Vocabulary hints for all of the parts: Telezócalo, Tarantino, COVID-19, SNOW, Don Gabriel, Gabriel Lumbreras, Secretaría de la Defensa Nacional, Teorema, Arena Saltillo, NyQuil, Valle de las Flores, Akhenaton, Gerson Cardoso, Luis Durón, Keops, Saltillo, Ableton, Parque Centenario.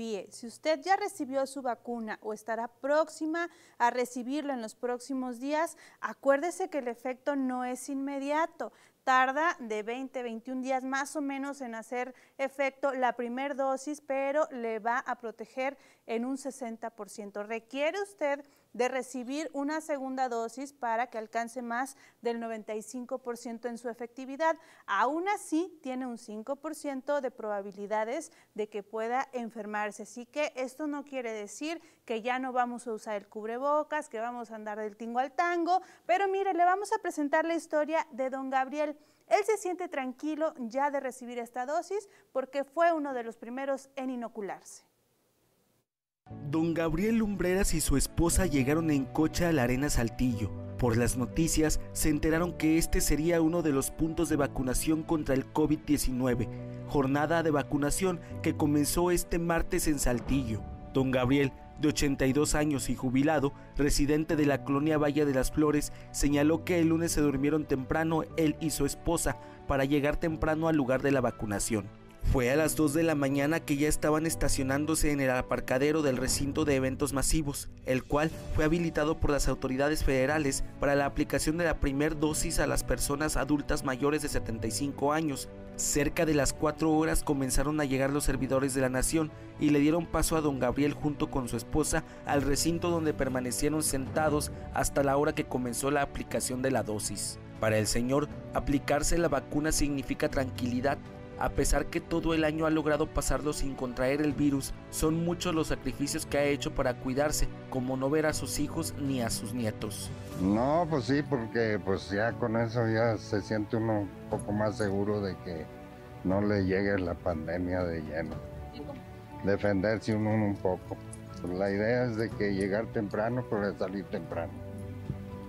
confíe. Si usted ya recibió su vacuna o estará próxima a recibirlo en los próximos días, acuérdese que el efecto no es inmediato. Tarda de 20 a 21 días más o menos en hacer efecto la primera dosis, pero le va a proteger en un 60%. Requiere usted de recibir una segunda dosis para que alcance más del 95% en su efectividad. Aún así, tiene un 5% de probabilidades de que pueda enfermarse. Así que esto no quiere decir que ya no vamos a usar el cubrebocas, que vamos a andar del tingo al tango, pero mire, le vamos a presentar la historia de don Gabriel. Él se siente tranquilo ya de recibir esta dosis porque fue uno de los primeros en inocularse. Don Gabriel Lumbreras y su esposa llegaron en coche a la Arena Saltillo. Por las noticias se enteraron que este sería uno de los puntos de vacunación contra el COVID-19, jornada de vacunación que comenzó este martes en Saltillo. Don Gabriel, de 82 años y jubilado, residente de la colonia Valle de las Flores, señaló que el lunes se durmieron temprano él y su esposa para llegar temprano al lugar de la vacunación. Fue a las 2 de la mañana que ya estaban estacionándose en el aparcadero del recinto de eventos masivos, el cual fue habilitado por las autoridades federales para la aplicación de la primera dosis a las personas adultas mayores de 75 años. Cerca de las 4 horas comenzaron a llegar los servidores de la nación y le dieron paso a don Gabriel junto con su esposa al recinto, donde permanecieron sentados hasta la hora que comenzó la aplicación de la dosis. Para el señor, aplicarse la vacuna significa tranquilidad. A pesar que todo el año ha logrado pasarlo sin contraer el virus, son muchos los sacrificios que ha hecho para cuidarse, como no ver a sus hijos ni a sus nietos. No, pues sí, porque pues ya con eso ya se siente uno un poco más seguro de que no le llegue la pandemia de lleno. Defenderse uno un poco. Pues la idea es de que llegar temprano, pero salir temprano,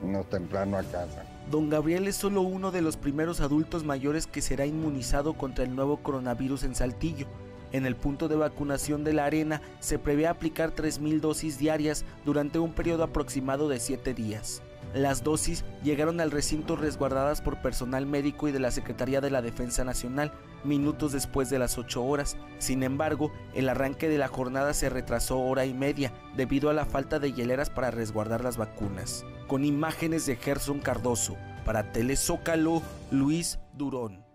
no temprano a casa. Don Gabriel es solo uno de los primeros adultos mayores que será inmunizado contra el nuevo coronavirus en Saltillo. En el punto de vacunación de la Arena se prevé aplicar 3,000 dosis diarias durante un periodo aproximado de 7 días. Las dosis llegaron al recinto resguardadas por personal médico y de la Secretaría de la Defensa Nacional minutos después de las 8 horas. Sin embargo, el arranque de la jornada se retrasó hora y media debido a la falta de hieleras para resguardar las vacunas. Con imágenes de Gerson Cardoso, para Telezócalo, Luis Durón.